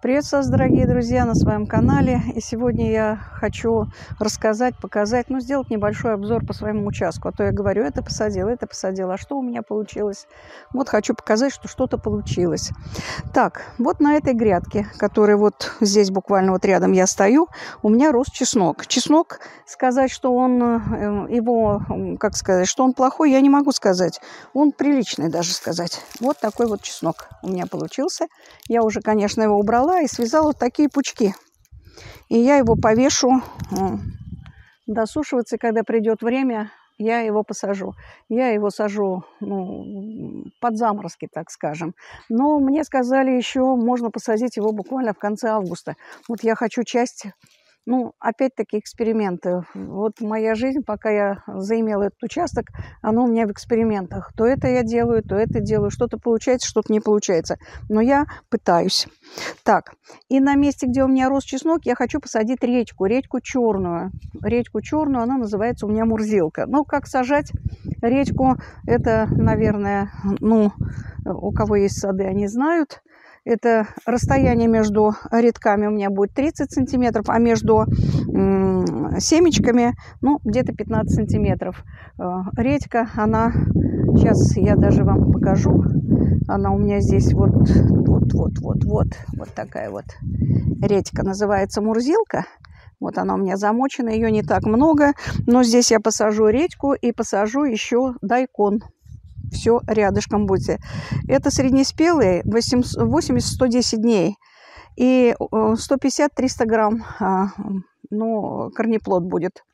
Приветствую вас, дорогие друзья, на своем канале. И сегодня я хочу рассказать, показать, ну, сделать небольшой обзор по своему участку. А то я говорю, это посадила, а что у меня получилось? Вот хочу показать, что что-то получилось. Так, вот на этой грядке, которая вот здесь буквально вот рядом я стою, у меня рос чеснок. Чеснок, сказать, что он, что он плохой, я не могу сказать. Он приличный даже сказать. Вот такой вот чеснок у меня получился. Я уже, конечно, его убрала и связала такие пучки. И я его повешу досушиваться, и когда придет время, я его посажу. Я его сажу под заморозки, так скажем. Но мне сказали еще, можно посадить его буквально в конце августа. Вот я хочу часть... Ну, опять-таки, эксперименты. Вот моя жизнь, пока я заимела этот участок, она у меня в экспериментах. То это я делаю, то это делаю. Что-то получается, что-то не получается. Но я пытаюсь. Так, и на месте, где у меня рос чеснок, я хочу посадить редьку. Редьку черную. Редьку черную, она называется у меня мурзилка. Ну, как сажать редьку, это, наверное, ну, у кого есть сады, они знают. Это расстояние между рядками у меня будет 30 сантиметров, а между семечками, ну, где-то 15 сантиметров. Редька, она, сейчас я даже вам покажу, она у меня здесь вот такая вот редька, называется мурзилка. Вот она у меня замочена, ее не так много, но здесь я посажу редьку и посажу еще дайкон. Все рядышком будете. Это среднеспелые 80-110 дней и 150-300 грамм корнеплод будет.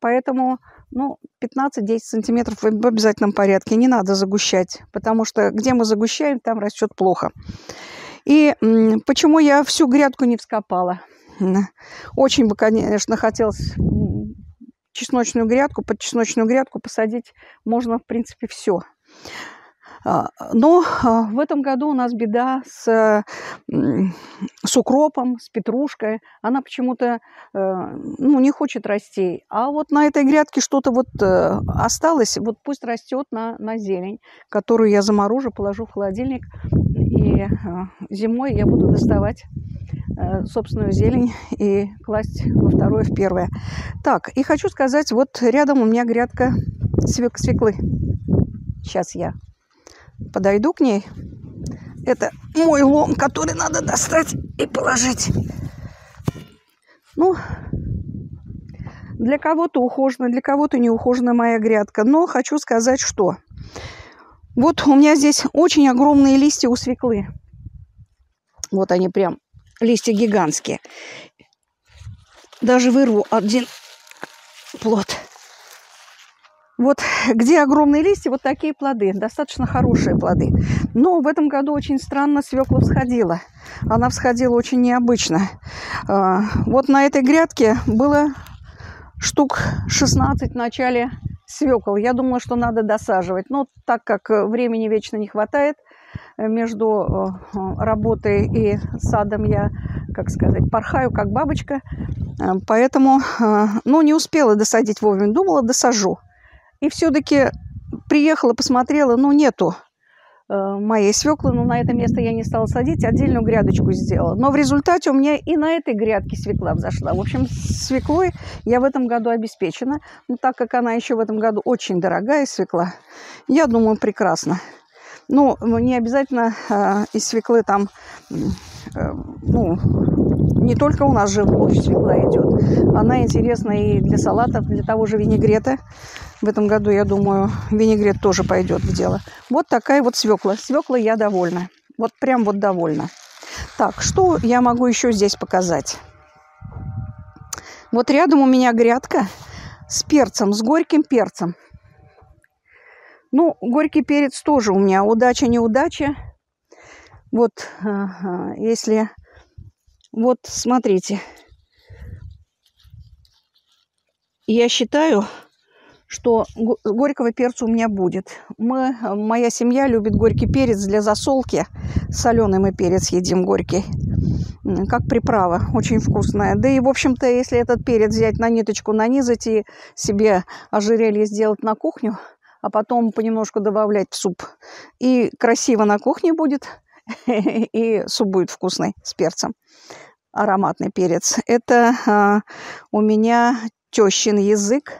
Поэтому 15-10 сантиметров в обязательном порядке. Не надо загущать, потому что где мы загущаем, там растет плохо. И почему я всю грядку не вскопала? Очень бы, конечно, хотелось... Чесночную грядку, под чесночную грядку посадить можно, в принципе, все. Но в этом году у нас беда с укропом, с петрушкой. Она почему-то не хочет расти. А вот на этой грядке что-то вот осталось. Вот пусть растет на зелень, которую я заморожу, положу в холодильник. И зимой я буду доставать собственную зелень и класть во второе, в первое. Так, и хочу сказать, вот рядом у меня грядка свеклы. Сейчас я подойду к ней. Это мой лом, который надо достать и положить. Ну, для кого-то ухожена, для кого-то не ухожена моя грядка. Но хочу сказать, что... Вот у меня здесь очень огромные листья у свеклы. Вот они прям, листья гигантские. Даже вырву один плод. Вот где огромные листья, вот такие плоды. Достаточно хорошие плоды. Но в этом году очень странно свекла всходила. Она всходила очень необычно. Вот на этой грядке было штук 16 в начале свекол. Я думала, что надо досаживать. Но так как времени вечно не хватает, между работой и садом я, порхаю, как бабочка. Поэтому, не успела досадить вовремя. Думала, досажу. И все-таки приехала, посмотрела, нету моей свеклы, на это место я не стала садить, отдельную грядочку сделала. Но в результате у меня и на этой грядке свекла взошла. В общем, свеклой я в этом году обеспечена. Но так как она еще в этом году очень дорогая свекла, я думаю, прекрасно. Не обязательно из свеклы там, не только у нас же вновь свекла идет. Она интересна и для салатов, для того же винегрета. В этом году, я думаю, винегрет тоже пойдет в дело. Вот такая вот свекла. Свекла я довольна. Вот прям вот довольна. Так, что я могу еще здесь показать? Вот рядом у меня грядка с перцем, с горьким перцем. Горький перец тоже у меня. Удача-неудача. Вот, если... Вот, смотрите. Я считаю... что горького перца у меня будет. Моя семья любит горький перец для засолки. Соленый мы перец едим горький. Как приправа. Очень вкусная. Да и, в общем-то, если этот перец взять на ниточку, нанизать и себе ожерелье сделать на кухню, а потом понемножку добавлять в суп. И красиво на кухне будет. и суп будет вкусный с перцем. Ароматный перец. Это у меня тещин язык.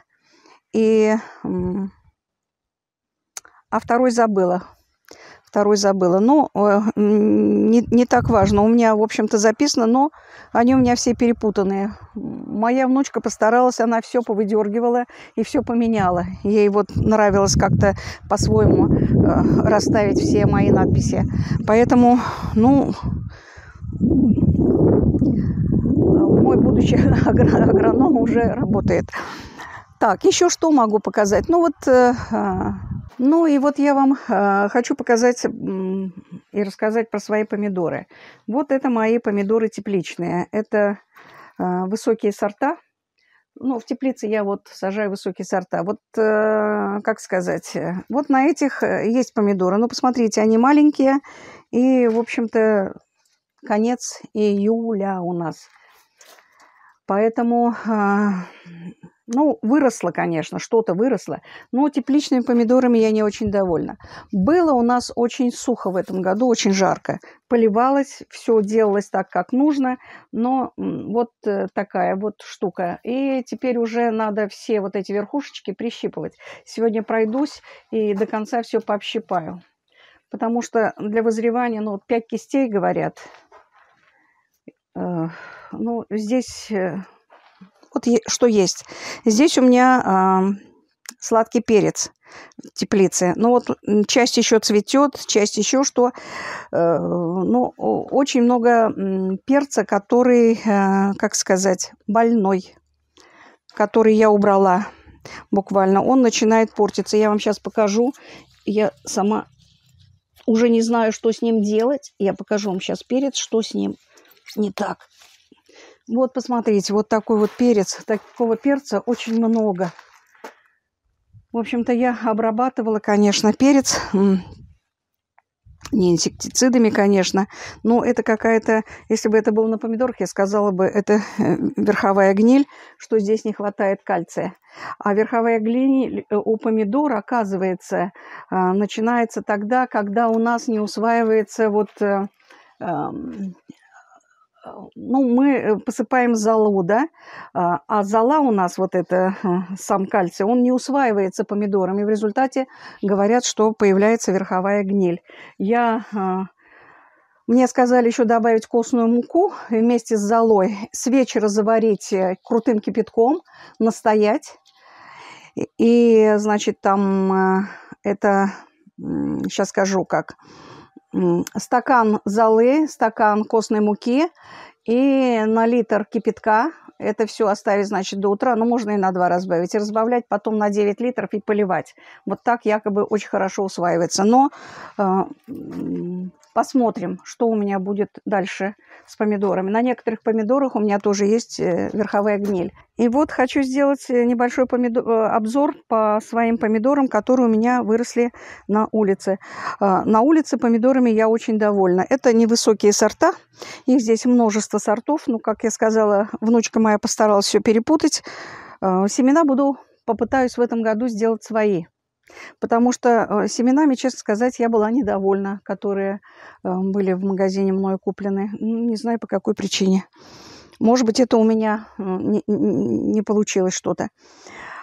А второй забыла. Ну, не так важно. У меня, в общем-то, записано, но они у меня все перепутанные. Моя внучка постаралась, она все повыдергивала и все поменяла. Ей вот нравилось как-то по-своему расставить все мои надписи. Поэтому, ну, мой будущий агроном уже работает. Так, еще что могу показать? Ну и вот я вам хочу показать и рассказать про свои помидоры. Вот это мои помидоры тепличные. Это высокие сорта. Ну, в теплице я вот сажаю высокие сорта. Вот, как сказать, вот на этих есть помидоры. Ну, посмотрите, они маленькие. И, в общем-то, конец июля у нас. Поэтому... Ну, выросло, конечно, что-то выросло, но тепличными помидорами я не очень довольна. Было у нас очень сухо в этом году, очень жарко. Поливалось, все делалось так, как нужно, но вот такая вот штука. И теперь уже надо все вот эти верхушечки прищипывать. Сегодня пройдусь и до конца все пообщипаю. Потому что для вызревания, ну, 5 кистей, говорят. Ну, здесь... Вот что есть. Здесь у меня сладкий перец в теплице. Ну вот часть еще цветет, часть еще что. Ну, очень много перца, который, как сказать, больной, который я убрала буквально. Он начинает портиться. Я вам сейчас покажу. Я сама уже не знаю, что с ним делать. Я покажу вам сейчас перец, что с ним не так. Вот, посмотрите, вот такой вот перец. Такого перца очень много. В общем-то, я обрабатывала, конечно, перец. Не инсектицидами, конечно. Но это какая-то... Если бы это было на помидорах, я сказала бы, это верховая гниль, что здесь не хватает кальция. А верховая гниль у помидора, оказывается, начинается тогда, когда у нас не усваивается вот... Ну, мы посыпаем золу, да, а зола у нас, вот это, сам кальций, он не усваивается помидорами. В результате говорят, что появляется верховая гниль. Мне сказали еще добавить костную муку вместе с золой, с вечера заварить крутым кипятком, настоять. И, значит, там это, сейчас скажу как... Стакан золы, стакан костной муки и на литр кипятка. Это все оставить, значит, до утра. Но можно и на 2 разбавить. И разбавлять потом на 9 литров и поливать. Вот так якобы очень хорошо усваивается. Но посмотрим, что у меня будет дальше с помидорами. На некоторых помидорах у меня тоже есть верховая гниль. И вот хочу сделать небольшой обзор по своим помидорам, которые у меня выросли на улице. На улице помидорами я очень довольна. Это невысокие сорта. Их здесь множество сортов. Ну, как я сказала, внучка моя постаралась все перепутать. Семена попытаюсь в этом году сделать свои. Потому что семенами, честно сказать, я была недовольна, которые были в магазине мною куплены. Не знаю, по какой причине. Может быть, это у меня не получилось что-то.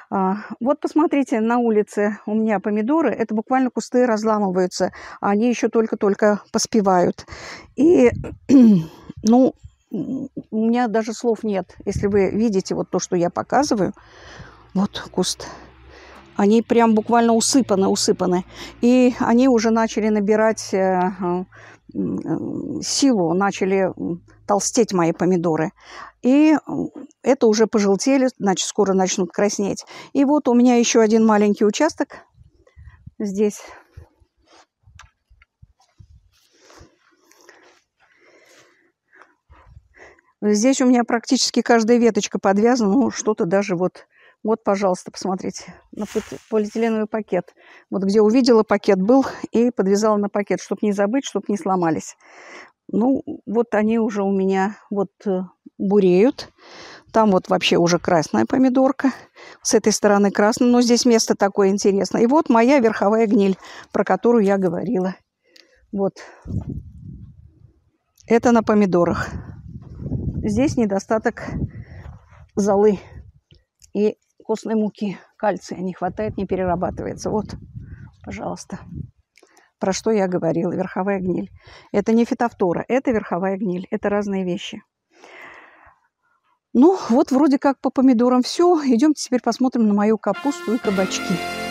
Вот посмотрите, на улице у меня помидоры. Это буквально кусты разламываются. Они еще только-только поспевают. И, ну, у меня даже слов нет. Если вы видите вот то, что я показываю. Вот куст. Они прям буквально усыпаны. И они уже начали набирать силу, начали толстеть мои помидоры. И это уже пожелтели, значит, скоро начнут краснеть. И вот у меня еще один маленький участок здесь. Здесь у меня практически каждая веточка подвязана, ну, что-то даже вот... Вот, пожалуйста, посмотрите, на полиэтиленовый пакет. Вот где увидела, пакет был, и подвязала на пакет, чтобы не забыть, чтобы не сломались. Ну, вот они уже у меня вот буреют. Там вот вообще уже красная помидорка. С этой стороны красная, но здесь место такое интересное. И вот моя верховая гниль, про которую я говорила. Вот. Это на помидорах. Здесь недостаток золы и костной муки, кальция не хватает, не перерабатывается. Вот, пожалуйста, про что я говорила. Верховая гниль. Это не фитофтора, это верховая гниль. Это разные вещи. Ну, вот вроде как по помидорам все. Идемте теперь посмотрим на мою капусту и кабачки.